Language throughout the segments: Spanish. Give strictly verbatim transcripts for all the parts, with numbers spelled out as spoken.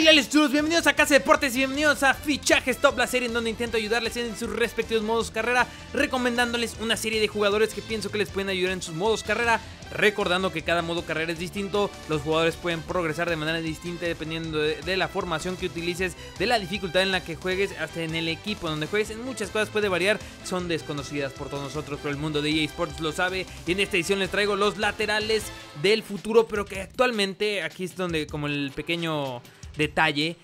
Hola Alex Telles, bienvenidos a Casa de Deportes y bienvenidos a Fichajes Top La Serie, en donde intento ayudarles en sus respectivos modos carrera, recomendándoles una serie de jugadores que pienso que les pueden ayudar en sus modos carrera, recordando que cada modo carrera es distinto, los jugadores pueden progresar de manera distinta dependiendo de, de la formación que utilices, de la dificultad en la que juegues, hasta en el equipo donde juegues, en muchas cosas puede variar, son desconocidas por todos nosotros, pero el mundo de E A Sports lo sabe, y en esta edición les traigo los laterales del futuro, pero que actualmente, aquí es donde como el pequeño detalle,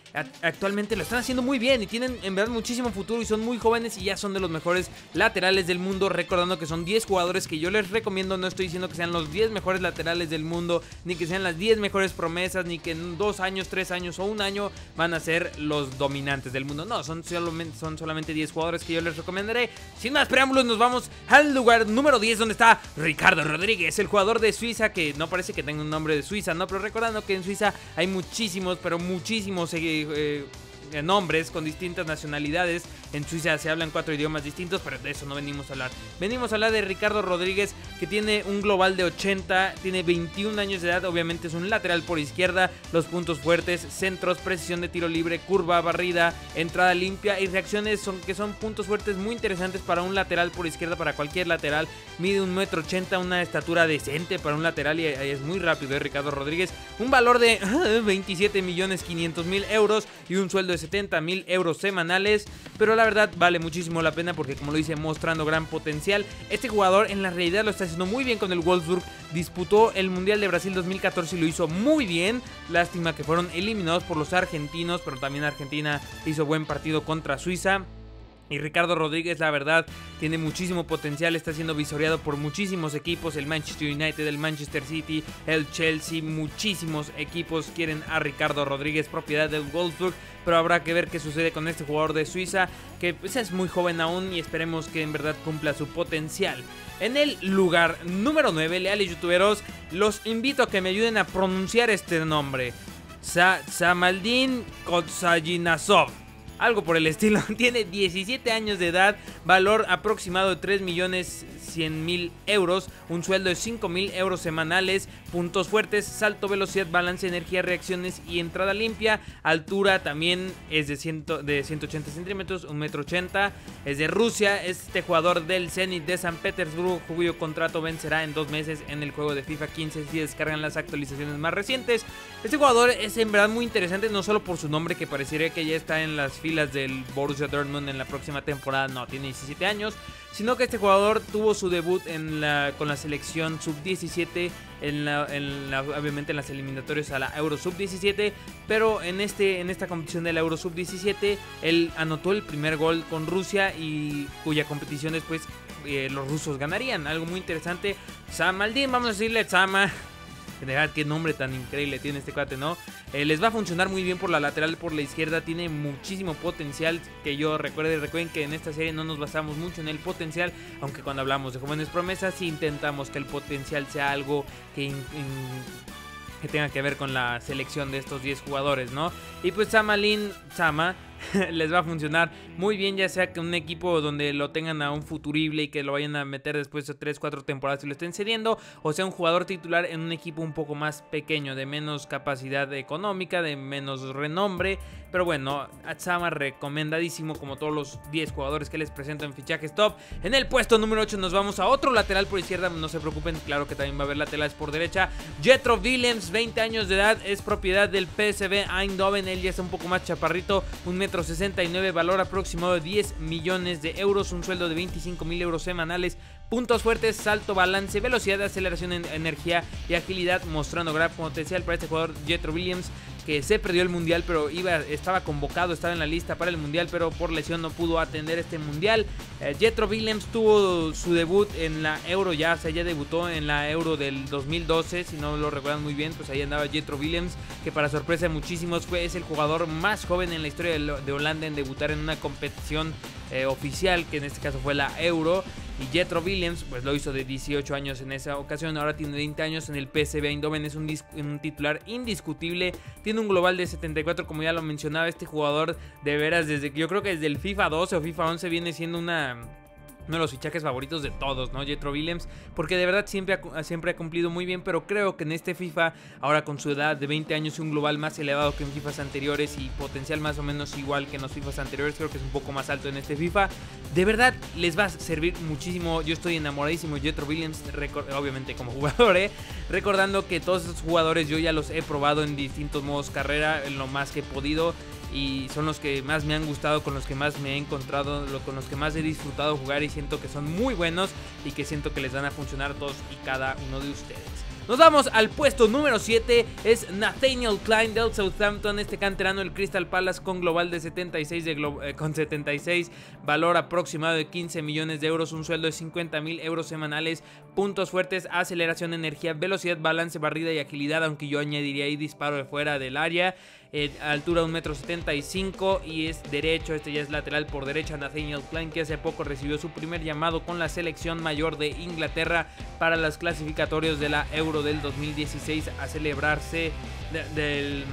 actualmente lo están haciendo muy bien y tienen en verdad muchísimo futuro y son muy jóvenes y ya son de los mejores laterales del mundo, recordando que son diez jugadores que yo les recomiendo, no estoy diciendo que sean los diez mejores laterales del mundo, ni que sean las diez mejores promesas, ni que en dos años, tres años o un año van a ser los dominantes del mundo, no, son solamente, son solamente diez jugadores que yo les recomendaré. Sin más preámbulos nos vamos al lugar número diez, donde está Ricardo Rodríguez, el jugador de Suiza, que no parece que tenga un nombre de Suiza, no, pero recordando que en Suiza hay muchísimos, pero muchísimos seguidores, Eh, eh, nombres con distintas nacionalidades. En Suiza se hablan cuatro idiomas distintos, pero de eso no venimos a hablar. Venimos a hablar de Ricardo Rodríguez, que tiene un global de ochenta, tiene veintiún años de edad, obviamente es un lateral por izquierda, los puntos fuertes, centros, precisión de tiro libre, curva, barrida, entrada limpia y reacciones son, que son puntos fuertes muy interesantes para un lateral por izquierda, para cualquier lateral, mide un metro ochenta, una estatura decente para un lateral y es muy rápido, ¿eh? Ricardo Rodríguez, un valor de veintisiete millones quinientos mil euros y un sueldo de setenta mil euros semanales, pero la verdad vale muchísimo la pena porque, como lo hice, mostrando gran potencial. Este jugador en la realidad lo está haciendo muy bien con el Wolfsburg, disputó el Mundial de Brasil dos mil catorce y lo hizo muy bien, lástima que fueron eliminados por los argentinos, pero también Argentina hizo buen partido contra Suiza. Y Ricardo Rodríguez, la verdad, tiene muchísimo potencial, está siendo visoreado por muchísimos equipos, el Manchester United, el Manchester City, el Chelsea, muchísimos equipos quieren a Ricardo Rodríguez, propiedad del Wolfsburg, pero habrá que ver qué sucede con este jugador de Suiza, que pues, es muy joven aún y esperemos que en verdad cumpla su potencial. En el lugar número nueve, leales youtuberos, los invito a que me ayuden a pronunciar este nombre, Dzhamaldin Khodzhaniyazov, algo por el estilo, tiene diecisiete años de edad, valor aproximado de tres millones cien mil euros, un sueldo de cinco mil euros semanales, puntos fuertes, salto, velocidad, balance, energía, reacciones y entrada limpia, altura también es de, cien, de ciento ochenta centímetros, un metro ochenta, es de Rusia, es este jugador del Zenit de San Petersburgo, cuyo contrato vencerá en dos meses en el juego de FIFA quince si descargan las actualizaciones más recientes. Este jugador es en verdad muy interesante, no solo por su nombre que parecería que ya está en las filas del Borussia Dortmund en la próxima temporada, no, tiene diecisiete años, sino que este jugador tuvo su debut en la, con la selección sub diecisiete, en la, en la, obviamente en las eliminatorias a la Euro sub diecisiete, pero en, este, en esta competición de la Euro sub diecisiete él anotó el primer gol con Rusia y cuya competición después eh, los rusos ganarían, algo muy interesante. Dzhamaldin, vamos a decirle Dzama. De verdad, qué nombre tan increíble tiene este cuate, ¿no? Eh, les va a funcionar muy bien por la lateral, por la izquierda. Tiene muchísimo potencial. Que yo recuerde, recuerden que en esta serie no nos basamos mucho en el potencial. Aunque cuando hablamos de jóvenes promesas, sí intentamos que el potencial sea algo que... In, in... que tenga que ver con la selección de estos diez jugadores, ¿no? Y pues Dzhamaldin Dzama les va a funcionar muy bien, ya sea que un equipo donde lo tengan a un futurible y que lo vayan a meter después de tres, cuatro temporadas y lo estén cediendo, o sea un jugador titular en un equipo un poco más pequeño, de menos capacidad económica, de menos renombre, pero bueno, Dzama recomendadísimo como todos los diez jugadores que les presento en Fichajes Top. En el puesto número ocho nos vamos a otro lateral por izquierda, no se preocupen, claro que también va a haber laterales por derecha. Jetro Willems, veinte años de edad, es propiedad del P S V Eindhoven, él ya está un poco más chaparrito, un metro sesenta y nueve, valor aproximado de diez millones de euros, un sueldo de veinticinco mil euros semanales, puntos fuertes, salto, balance, velocidad, aceleración, energía y agilidad, mostrando gran potencial para este jugador Jetro Willems, que se perdió el mundial, pero iba, estaba convocado, estaba en la lista para el mundial, pero por lesión no pudo atender este mundial. Eh, Jetro Willems tuvo su debut en la Euro, ya, o sea, ya debutó en la Euro del dos mil doce, si no lo recuerdan muy bien, pues ahí andaba Jetro Willems, que para sorpresa de muchísimos fue, es el jugador más joven en la historia de, de Holanda en debutar en una competición eh, oficial, que en este caso fue la Euro. Y Jetro Willems pues lo hizo de dieciocho años en esa ocasión, ahora tiene veinte años en el P S V Eindhoven, es un, un titular indiscutible, tiene un global de setenta y cuatro como ya lo mencionaba. Este jugador de veras, desde yo creo que desde el FIFA doce o FIFA once viene siendo una... uno de los fichajes favoritos de todos, ¿no? Jetro Willems, porque de verdad siempre ha, siempre ha cumplido muy bien, pero creo que en este FIFA, ahora con su edad de veinte años y un global más elevado que en FIFAs anteriores y potencial más o menos igual que en los FIFAs anteriores, creo que es un poco más alto en este FIFA, de verdad les va a servir muchísimo. Yo estoy enamoradísimo de Jetro Willems, obviamente como jugador, ¿eh? Recordando que todos estos jugadores yo ya los he probado en distintos modos carrera, en lo más que he podido, y son los que más me han gustado, con los que más me he encontrado, con los que más he disfrutado jugar, y siento que son muy buenos y que siento que les van a funcionar a todos y cada uno de ustedes. Nos vamos al puesto número siete, es Nathaniel Clyne del Southampton, este canterano del Crystal Palace con global de setenta y seis, de glo eh, con setenta y seis, valor aproximado de quince millones de euros, un sueldo de cincuenta mil euros semanales, puntos fuertes, aceleración, energía, velocidad, balance, barrida y agilidad, aunque yo añadiría ahí disparo de fuera del área, eh, altura de un metro setenta y cinco y es derecho, este ya es lateral por derecha. Nathaniel Clyne, que hace poco recibió su primer llamado con la selección mayor de Inglaterra para las clasificatorias de la Euro del dos mil dieciséis a celebrarse de, del,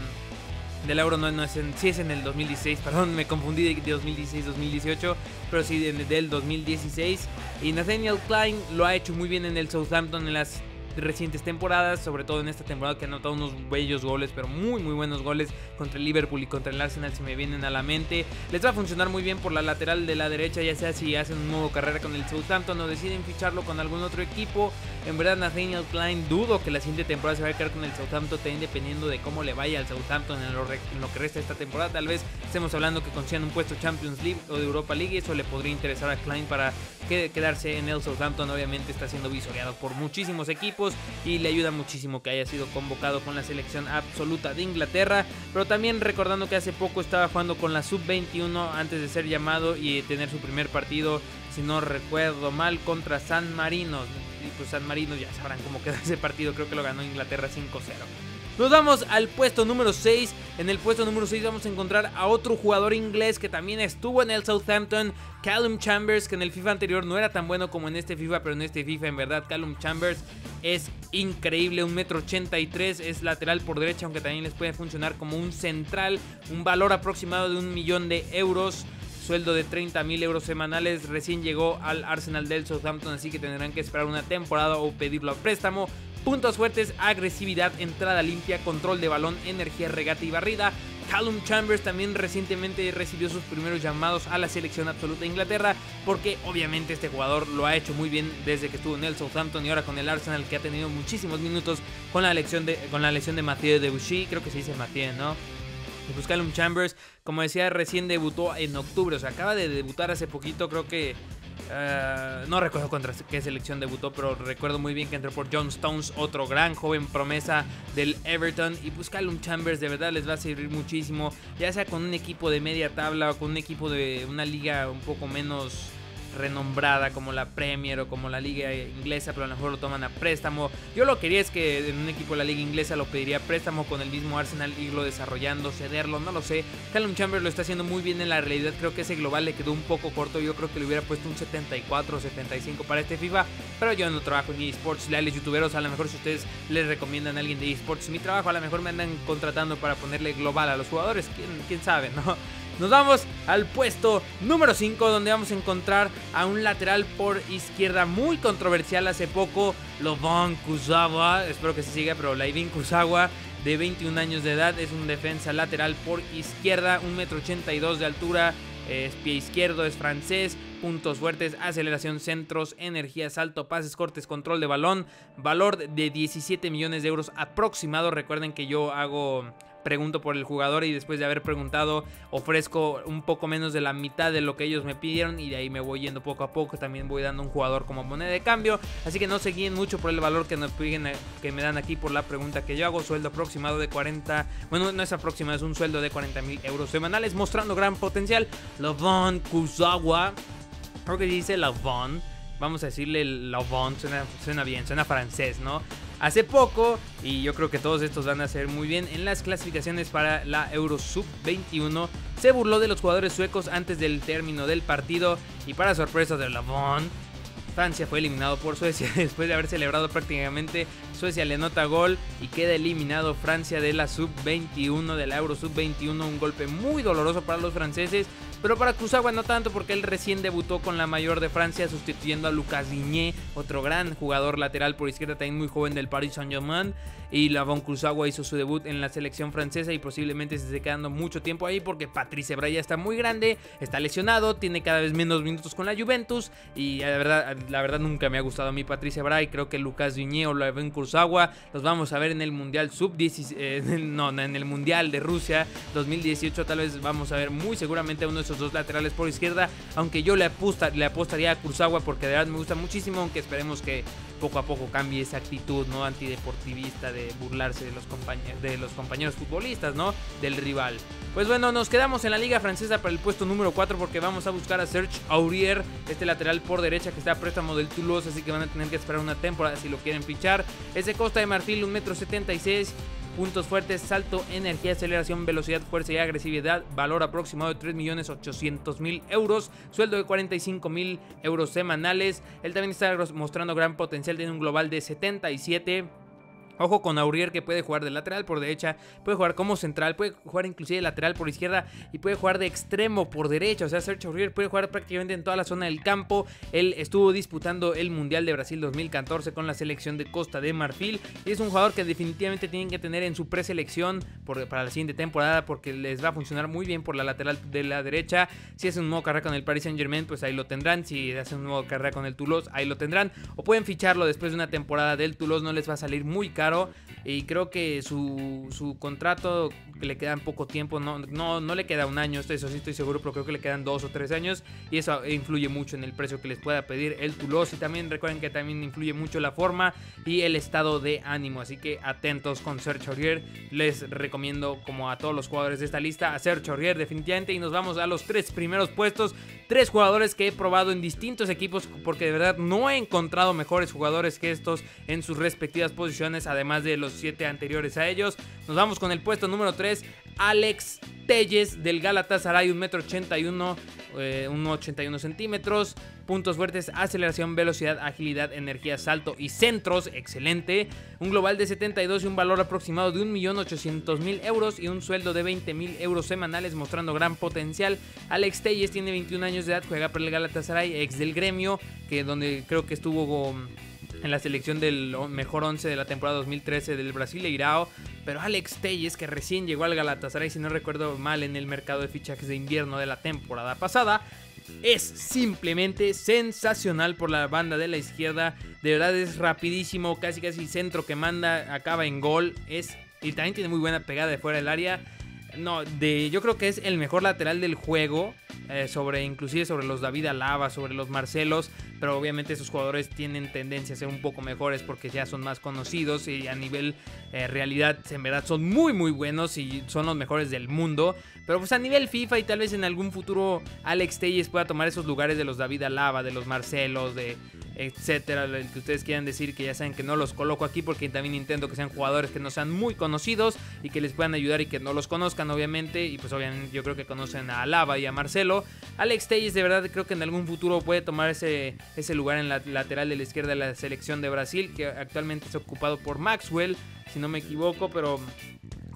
del Euro, no, no es en, sí es en el dos mil dieciséis, perdón, me confundí de dos mil dieciséis dos mil dieciocho, pero sí de, del dos mil dieciséis, y Nathaniel Clyne lo ha hecho muy bien en el Southampton en las recientes temporadas, sobre todo en esta temporada que ha anotado unos bellos goles, pero muy muy buenos goles contra el Liverpool y contra el Arsenal si me vienen a la mente. Les va a funcionar muy bien por la lateral de la derecha, ya sea si hacen un nuevo carrera con el Southampton o deciden ficharlo con algún otro equipo. En verdad Nathaniel Clyne dudo que la siguiente temporada se va a quedar con el Southampton, también dependiendo de cómo le vaya al Southampton en lo, en lo que resta de esta temporada. Tal vez estemos hablando que consigan un puesto Champions League o de Europa League, y eso le podría interesar a Clyne para que, quedarse en el Southampton. Obviamente está siendo visoreado por muchísimos equipos y le ayuda muchísimo que haya sido convocado con la selección absoluta de Inglaterra, pero también recordando que hace poco estaba jugando con la sub veintiuno antes de ser llamado y tener su primer partido, si no recuerdo mal, contra San Marino, y pues San Marino ya sabrán cómo quedó ese partido, creo que lo ganó Inglaterra cinco cero. Nos vamos al puesto número seis. En el puesto número seis vamos a encontrar a otro jugador inglés que también estuvo en el Southampton, Callum Chambers, que en el FIFA anterior no era tan bueno como en este FIFA, pero en este FIFA en verdad Callum Chambers es increíble, un metro ochenta y tres, es lateral por derecha, aunque también les puede funcionar como un central, un valor aproximado de un millón de euros. Sueldo de treinta mil euros semanales, recién llegó al Arsenal del Southampton, así que tendrán que esperar una temporada o pedirlo a préstamo. Puntos fuertes, agresividad, entrada limpia, control de balón, energía, regate y barrida. Callum Chambers también recientemente recibió sus primeros llamados a la selección absoluta de Inglaterra, porque obviamente este jugador lo ha hecho muy bien desde que estuvo en el Southampton y ahora con el Arsenal, que ha tenido muchísimos minutos con la lesión de, con la lesión de Mathieu Debuchy, creo que se dice Mathieu, ¿no? Y pues Callum Chambers, como decía, recién debutó en octubre, o sea, acaba de debutar hace poquito, creo que... Uh, no recuerdo contra qué selección debutó, pero recuerdo muy bien que entró por John Stones, otro gran joven promesa del Everton, y pues Callum Chambers de verdad les va a servir muchísimo, ya sea con un equipo de media tabla o con un equipo de una liga un poco menos renombrada como la Premier o como la liga inglesa, pero a lo mejor lo toman a préstamo. Yo lo quería es que en un equipo de la liga inglesa lo pediría a préstamo con el mismo Arsenal, irlo desarrollando, cederlo, no lo sé. Callum Chambers lo está haciendo muy bien en la realidad, creo que ese global le quedó un poco corto, yo creo que le hubiera puesto un setenta y cuatro o setenta y cinco para este FIFA, pero yo no trabajo en E A Sports, leales youtuberos, a lo mejor si ustedes les recomiendan a alguien de E A Sports mi trabajo, a lo mejor me andan contratando para ponerle global a los jugadores, quién, quién sabe, ¿no? Nos vamos al puesto número cinco, donde vamos a encontrar a un lateral por izquierda muy controversial hace poco, Layvin Kurzawa, espero que se siga, pero Layvin Kurzawa, de veintiún años de edad, es un defensa lateral por izquierda, un metro ochenta y dos de altura, es pie izquierdo, es francés, puntos fuertes, aceleración, centros, energía, salto, pases cortes, control de balón, valor de diecisiete millones de euros aproximado. Recuerden que yo hago... pregunto por el jugador y después de haber preguntado ofrezco un poco menos de la mitad de lo que ellos me pidieron, y de ahí me voy yendo poco a poco, también voy dando un jugador como moneda de cambio, así que no se guíen mucho por el valor que, nos piden, que me dan aquí por la pregunta que yo hago. Sueldo aproximado de cuarenta, bueno, no es aproximado, es un sueldo de cuarenta mil euros semanales, mostrando gran potencial. Layvin Kurzawa, creo que dice Layvin, vamos a decirle Layvin, suena, suena bien, suena francés, ¿no? Hace poco, y yo creo que todos estos van a hacer muy bien en las clasificaciones para la Euro sub veintiuno, se burló de los jugadores suecos antes del término del partido y para sorpresa de Lavon, Francia fue eliminado por Suecia después de haber celebrado prácticamente Suecia le anota gol y queda eliminado Francia de la sub veintiuno, de la Euro sub veintiuno. Un golpe muy doloroso para los franceses, pero para Kurzawa no tanto, porque él recién debutó con la mayor de Francia sustituyendo a Lucas Digne, otro gran jugador lateral por izquierda, también muy joven, del Paris Saint-Germain. Y Layvin Kurzawa hizo su debut en la selección francesa y posiblemente se esté quedando mucho tiempo ahí porque Patrice Evra ya está muy grande, está lesionado, tiene cada vez menos minutos con la Juventus y la verdad, la verdad nunca me ha gustado a mí Patrice Evra, y creo que Lucas Digne o Layvin Kurzawa los vamos a ver en el Mundial sub dieciséis, eh, no, en el Mundial de Rusia dos mil dieciocho, tal vez vamos a ver muy seguramente a uno de esos dos laterales por izquierda, aunque yo le, aposta, le apostaría a Kurzawa porque de verdad me gusta muchísimo, aunque esperemos que poco a poco cambie esa actitud, ¿no?, antideportivista de burlarse de los, compañeros, de los compañeros futbolistas, ¿no?, del rival. Pues bueno, nos quedamos en la liga francesa para el puesto número cuatro porque vamos a buscar a Serge Aurier, este lateral por derecha que está a préstamo del Toulouse, así que van a tener que esperar una temporada si lo quieren fichar. Es de Costa de Marfil, un metro setenta y seis. Puntos fuertes: salto, energía, aceleración, velocidad, fuerza y agresividad. Valor aproximado de tres millones ochocientos mil euros. Sueldo de cuarenta y cinco mil euros semanales. Él también está mostrando gran potencial. Tiene un global de setenta y siete. Ojo con Aurier, que puede jugar de lateral por derecha, puede jugar como central, puede jugar inclusive de lateral por izquierda y puede jugar de extremo por derecha. O sea, Serge Aurier puede jugar prácticamente en toda la zona del campo. Él estuvo disputando el Mundial de Brasil dos mil catorce con la selección de Costa de Marfil y es un jugador que definitivamente tienen que tener en su preselección por, para la siguiente temporada, porque les va a funcionar muy bien por la lateral de la derecha. Si hacen un nuevo carrera con el Paris Saint-Germain, pues ahí lo tendrán. Si hacen un nuevo carrera con el Toulouse, ahí lo tendrán. O pueden ficharlo después de una temporada del Toulouse, no les va a salir muy caro. Y creo que su, su contrato le quedan poco tiempo, no, no, no le queda un año, eso sí estoy seguro, pero creo que le quedan dos o tres años y eso influye mucho en el precio que les pueda pedir el Toulouse. Y también recuerden que también influye mucho la forma y el estado de ánimo, así que atentos con Serge Aurier. Les recomiendo, como a todos los jugadores de esta lista, a Serge Aurier definitivamente. Y nos vamos a los tres primeros puestos, tres jugadores que he probado en distintos equipos porque de verdad no he encontrado mejores jugadores que estos en sus respectivas posiciones, además de los siete anteriores a ellos. Nos vamos con el puesto número tres, Alex Telles del Galatasaray, un metro ochenta y uno, eh, uno ochenta y uno centímetros. Puntos fuertes: aceleración, velocidad, agilidad, energía, salto y centros. Excelente. Un global de setenta y dos y un valor aproximado de un millón ochocientos mil euros y un sueldo de veinte mil euros semanales, mostrando gran potencial. Alex Telles tiene veintiún años de edad, juega por el Galatasaray, ex del Gremio, que donde creo que estuvo con, en la selección del mejor once de la temporada dos mil trece del Brasileirao. Pero Alex Telles, que recién llegó al Galatasaray, si no recuerdo mal, en el mercado de fichajes de invierno de la temporada pasada, es simplemente sensacional por la banda de la izquierda. De verdad es rapidísimo, casi casi centro que manda, acaba en gol. Es, y también tiene muy buena pegada de fuera del área. No, de, yo creo que es el mejor lateral del juego, eh, sobre, inclusive sobre los David Alaba, sobre los Marcelos, pero obviamente esos jugadores tienen tendencia a ser un poco mejores porque ya son más conocidos y a nivel eh, realidad en verdad son muy muy buenos y son los mejores del mundo. Pero pues a nivel FIFA y tal vez en algún futuro Alex Telles pueda tomar esos lugares de los David Alaba, de los Marcelos, de etcétera, el que ustedes quieran decir, que ya saben que no los coloco aquí porque también intento que sean jugadores que no sean muy conocidos y que les puedan ayudar y que no los conozcan obviamente, y pues obviamente yo creo que conocen a Alaba y a Marcelo. Alex Telles de verdad creo que en algún futuro puede tomar ese, ese lugar en la lateral de la izquierda de la selección de Brasil, que actualmente es ocupado por Maxwell, si no me equivoco, pero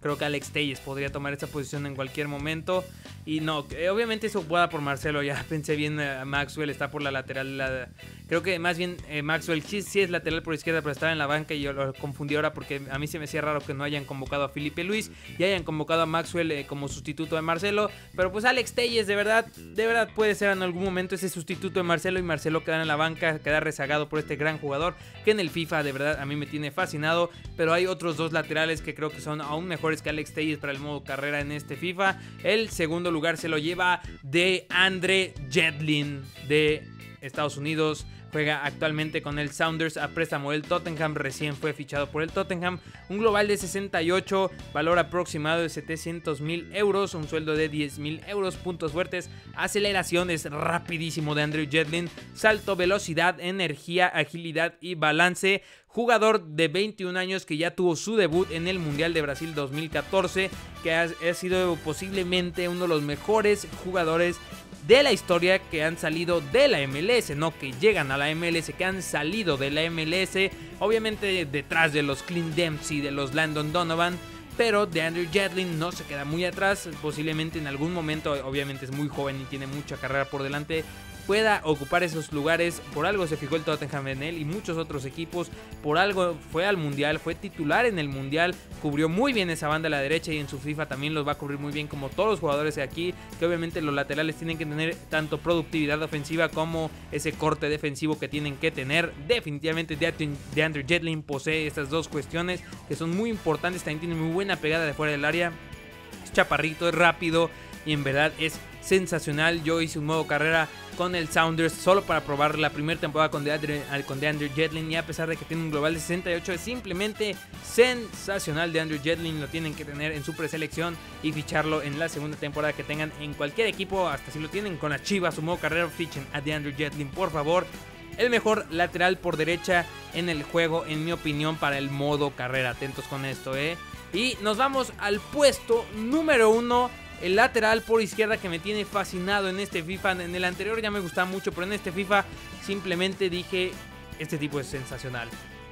creo que Alex Telles podría tomar esa posición en cualquier momento. Y no, obviamente es ocupada por Marcelo, ya pensé bien, eh, Maxwell está por la lateral, la, creo que más bien eh, Maxwell sí, sí es lateral por izquierda, pero estaba en la banca y yo lo confundí ahora porque a mí se me hacía raro que no hayan convocado a Filipe Luis y hayan convocado a Maxwell eh, como sustituto de Marcelo. Pero pues Alex Telles de verdad, de verdad puede ser en algún momento ese sustituto de Marcelo y Marcelo queda en la banca, queda rezagado por este gran jugador que en el FIFA de verdad a mí me tiene fascinado. Pero hay otros dos laterales que creo que son aún mejor que Alex Telles para el modo carrera en este FIFA. El segundo lugar se lo lleva DeAndre Yedlin de Estados Unidos. Juega actualmente con el Sounders a préstamo del Tottenham, recién fue fichado por el Tottenham. Un global de sesenta y ocho, valor aproximado de setecientos mil euros, un sueldo de diez mil euros. Puntos fuertes: aceleración, es rapidísimo de Andrew Yedlin, salto, velocidad, energía, agilidad y balance. Jugador de veintiún años que ya tuvo su debut en el Mundial de Brasil dos mil catorce, que ha, ha sido posiblemente uno de los mejores jugadores de la historia que han salido de la M L S, no que llegan a la M L S, que han salido de la M L S, obviamente detrás de los Clint Dempsey, de los Landon Donovan, pero DeAndre Yedlin no se queda muy atrás, posiblemente en algún momento, obviamente es muy joven y tiene mucha carrera por delante, pueda ocupar esos lugares. Por algo se fijó el Tottenham en él y muchos otros equipos, por algo fue al Mundial, fue titular en el Mundial, cubrió muy bien esa banda a la derecha y en su FIFA también los va a cubrir muy bien, como todos los jugadores de aquí, que obviamente los laterales tienen que tener tanto productividad ofensiva como ese corte defensivo que tienen que tener. Definitivamente DeAndre Yedlin posee estas dos cuestiones que son muy importantes, también tiene muy buena pegada de fuera del área, es chaparrito, es rápido y en verdad es sensacional. Yo hice un modo carrera con el Sounders solo para probar la primera temporada con DeAndre, con DeAndre Yedlin, y a pesar de que tiene un global de sesenta y ocho, es simplemente sensacional. DeAndre Yedlin lo tienen que tener en su preselección y ficharlo en la segunda temporada que tengan en cualquier equipo, hasta si lo tienen con las Chivas, su modo carrera, fichen a DeAndre Yedlin, por favor. El mejor lateral por derecha en el juego, en mi opinión, para el modo carrera. Atentos con esto, eh. Y nos vamos al puesto número uno. El lateral por izquierda que me tiene fascinado en este FIFA. En el anterior ya me gustaba mucho, pero en este FIFA simplemente dije, este tipo es sensacional.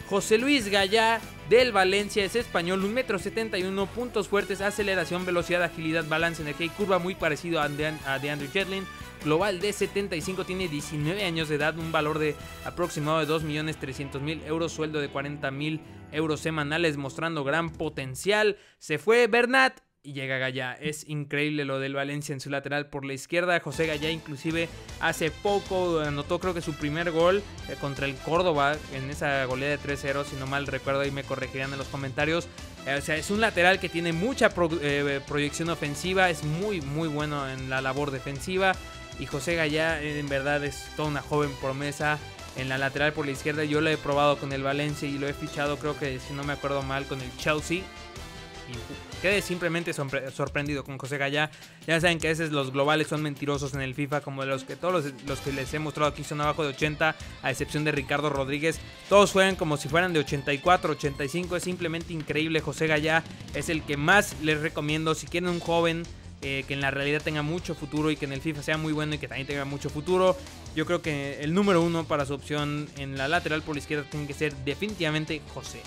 José Luis Gayá del Valencia, es español, un metro setenta y uno, puntos fuertes, aceleración, velocidad, agilidad, balance, energía y curva, muy parecido a DeAndre Yedlin. Global de setenta y cinco, tiene diecinueve años de edad, un valor de aproximado de dos millones trescientos mil euros, sueldo de cuarenta mil euros semanales, mostrando gran potencial. Se fue Bernat y llega Gayá. Es increíble lo del Valencia en su lateral por la izquierda. José Gayá inclusive hace poco anotó, creo que su primer gol eh, contra el Córdoba en esa goleada de tres cero, si no mal recuerdo, ahí me corregirán en los comentarios. Eh, o sea, es un lateral que tiene mucha pro, eh, proyección ofensiva, es muy muy bueno en la labor defensiva, y José Gayá eh, en verdad es toda una joven promesa. En la lateral por la izquierda yo lo he probado con el Valencia y lo he fichado, creo que si no me acuerdo mal, con el Chelsea. Y quedé simplemente sorprendido con José Gayá. Ya saben que a veces los globales son mentirosos en el FIFA, como los que todos los, los que les he mostrado aquí son abajo de ochenta, a excepción de Ricardo Rodríguez. Todos juegan como si fueran de ochenta y cuatro, ochenta y cinco. Es simplemente increíble. José Gayá es el que más les recomiendo si quieren un joven eh, que en la realidad tenga mucho futuro y que en el FIFA sea muy bueno y que también tenga mucho futuro. Yo creo que el número uno para su opción en la lateral por la izquierda tiene que ser definitivamente José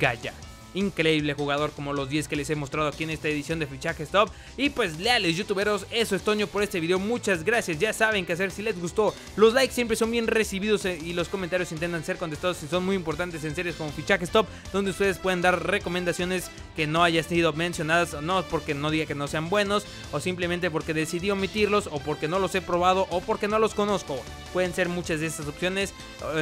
Gayá. Increíble jugador, como los diez que les he mostrado aquí en esta edición de Fichajes Top. Y pues, leales youtuberos, eso es Toño por este video. Muchas gracias, ya saben qué hacer. Si les gustó, los likes siempre son bien recibidos y los comentarios intentan ser contestados si son muy importantes en series como Fichajes Top, donde ustedes pueden dar recomendaciones que no hayan sido mencionadas, no porque no diga que no sean buenos, o simplemente porque decidí omitirlos, o porque no los he probado, o porque no los conozco. Pueden ser muchas de estas opciones.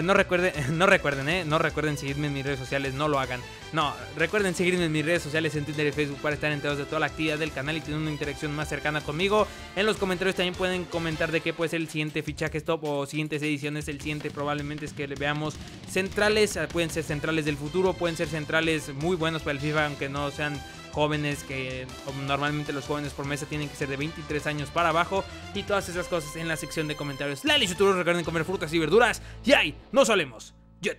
No recuerden, no recuerden, eh, no recuerden seguirme en mis redes sociales, no lo hagan. No, recuerden seguirme en mis redes sociales, en Twitter y Facebook, para estar enterados de toda la actividad del canal y tener una interacción más cercana conmigo. En los comentarios también pueden comentar de qué puede ser el siguiente fichaje top o siguientes ediciones. El siguiente probablemente es que veamos centrales, pueden ser centrales del futuro, pueden ser centrales muy buenos para el FIFA, aunque no sean jóvenes, que normalmente los jóvenes por mesa tienen que ser de veintitrés años para abajo. Y todas esas cosas en la sección de comentarios. Lali, youtubers, recuerden comer frutas y verduras. Y ahí nos solemos. Yo